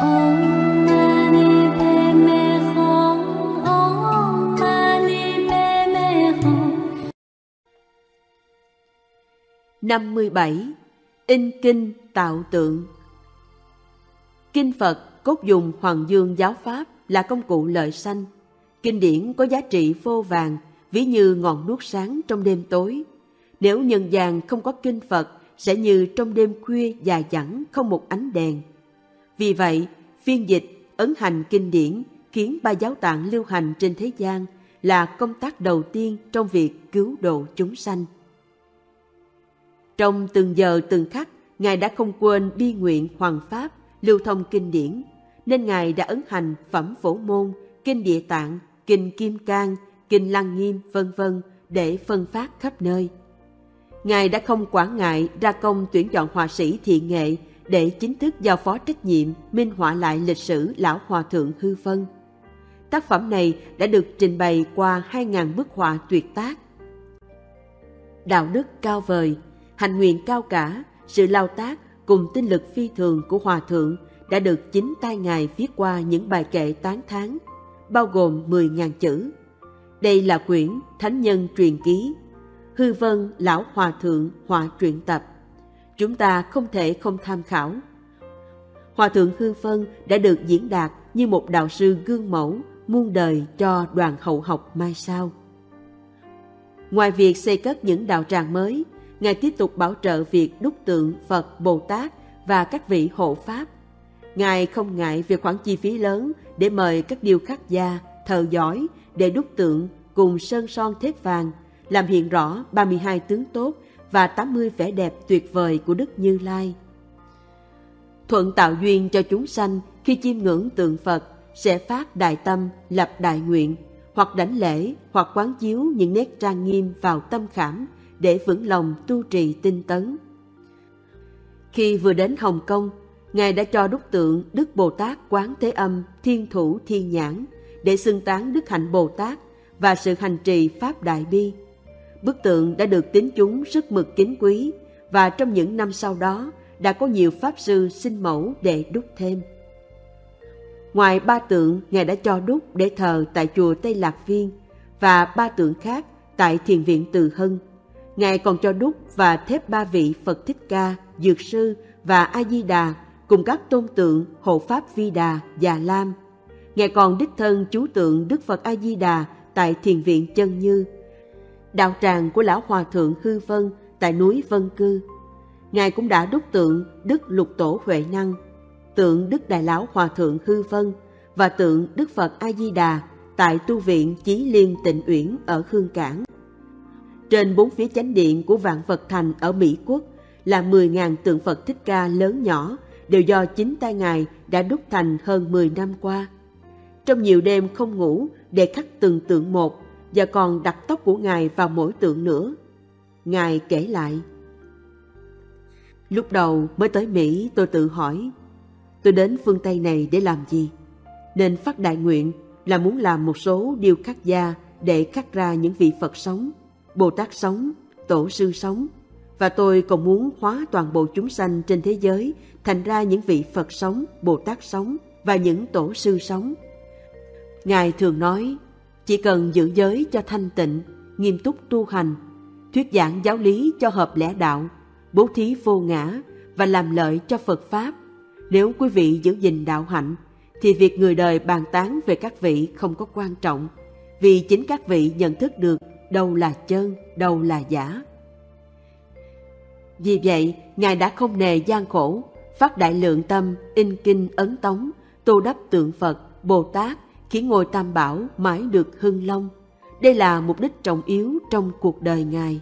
57. In kinh tạo tượng. Kinh Phật cốt dùng Hoàng Dương giáo pháp là công cụ lợi sanh. Kinh điển có giá trị vô vàn, ví như ngọn đuốc sáng trong đêm tối. Nếu nhân gian không có kinh Phật, sẽ như trong đêm khuya dài dẳng không một ánh đèn. Vì vậy, phiên dịch, ấn hành kinh điển khiến ba giáo tạng lưu hành trên thế gian là công tác đầu tiên trong việc cứu độ chúng sanh. Trong từng giờ từng khắc, Ngài đã không quên bi nguyện hoằng pháp, lưu thông kinh điển, nên Ngài đã ấn hành Phẩm Phổ Môn, Kinh Địa Tạng, Kinh Kim Cang, Kinh Lăng Nghiêm, v.v. để phân phát khắp nơi. Ngài đã không quản ngại ra công tuyển chọn họa sĩ thiện nghệ để chính thức giao phó trách nhiệm minh họa lại lịch sử Lão Hòa Thượng Hư Vân. Tác phẩm này đã được trình bày qua 2.000 bức họa tuyệt tác. Đạo đức cao vời, hành nguyện cao cả, sự lao tác cùng tinh lực phi thường của Hòa Thượng đã được chính tay Ngài viết qua những bài kệ tán thán, bao gồm 10.000 chữ. Đây là quyển Thánh Nhân Truyền Ký, Hư Vân Lão Hòa Thượng Họa Truyện Tập. Chúng ta không thể không tham khảo. Hòa Thượng Hư Vân đã được diễn đạt như một đạo sư gương mẫu muôn đời cho đoàn hậu học mai sau. Ngoài việc xây cất những đạo tràng mới, Ngài tiếp tục bảo trợ việc đúc tượng Phật, Bồ Tát và các vị hộ pháp. Ngài không ngại về khoản chi phí lớn để mời các điêu khắc gia, thợ giỏi để đúc tượng cùng sơn son thép vàng, làm hiện rõ 32 tướng tốt và 80 vẻ đẹp tuyệt vời của Đức Như Lai. Thuận tạo duyên cho chúng sanh khi chiêm ngưỡng tượng Phật sẽ phát đại tâm, lập đại nguyện, hoặc đảnh lễ, hoặc quán chiếu những nét trang nghiêm vào tâm khảm, để vững lòng tu trì tinh tấn. Khi vừa đến Hồng Kông, Ngài đã cho đúc tượng Đức Bồ Tát Quán Thế Âm Thiên Thủ Thiên Nhãn để xưng tán đức hạnh Bồ Tát và sự hành trì Pháp Đại Bi. Bức tượng đã được tín chúng rất mực kính quý, và trong những năm sau đó đã có nhiều Pháp sư xin mẫu để đúc thêm. Ngoài ba tượng Ngài đã cho đúc để thờ tại Chùa Tây Lạc Viên và ba tượng khác tại Thiền viện Từ Hân, Ngài còn cho đúc và thép ba vị Phật Thích Ca, Dược Sư và A-di-đà cùng các tôn tượng hộ pháp Vi Đà, Già Lam. Ngài còn đích thân chú tượng Đức Phật A-di-đà tại Thiền viện Chân Như, đạo tràng của Lão Hòa Thượng Hư Vân tại núi Vân Cư. Ngài cũng đã đúc tượng Đức Lục Tổ Huệ Năng, tượng Đức Đại Lão Hòa Thượng Hư Vân và tượng Đức Phật A-di-đà tại Tu viện Chí Liên Tịnh Uyển ở Hương Cảng. Trên bốn phía chánh điện của Vạn Phật Thành ở Mỹ Quốc là 10.000 tượng Phật Thích Ca lớn nhỏ, đều do chính tay Ngài đã đúc thành hơn 10 năm qua. Trong nhiều đêm không ngủ để khắc từng tượng một, và còn đặt tóc của Ngài vào mỗi tượng nữa. Ngài kể lại: lúc đầu mới tới Mỹ, tôi tự hỏi, tôi đến phương Tây này để làm gì? Nên phát đại nguyện là muốn làm một số điêu khắc gia để khắc ra những vị Phật sống, Bồ Tát sống, Tổ sư sống, và tôi còn muốn hóa toàn bộ chúng sanh trên thế giới thành ra những vị Phật sống, Bồ Tát sống và những Tổ sư sống. Ngài thường nói, chỉ cần giữ giới cho thanh tịnh, nghiêm túc tu hành, thuyết giảng giáo lý cho hợp lẽ đạo, bố thí vô ngã và làm lợi cho Phật Pháp. Nếu quý vị giữ gìn đạo hạnh, thì việc người đời bàn tán về các vị không có quan trọng, vì chính các vị nhận thức được đâu là chân, đâu là giả. Vì vậy, Ngài đã không nề gian khổ, phát đại lượng tâm, in kinh ấn tống, tô đắp tượng Phật, Bồ Tát, khiến ngôi Tam Bảo mãi được hưng long. Đây là mục đích trọng yếu trong cuộc đời Ngài.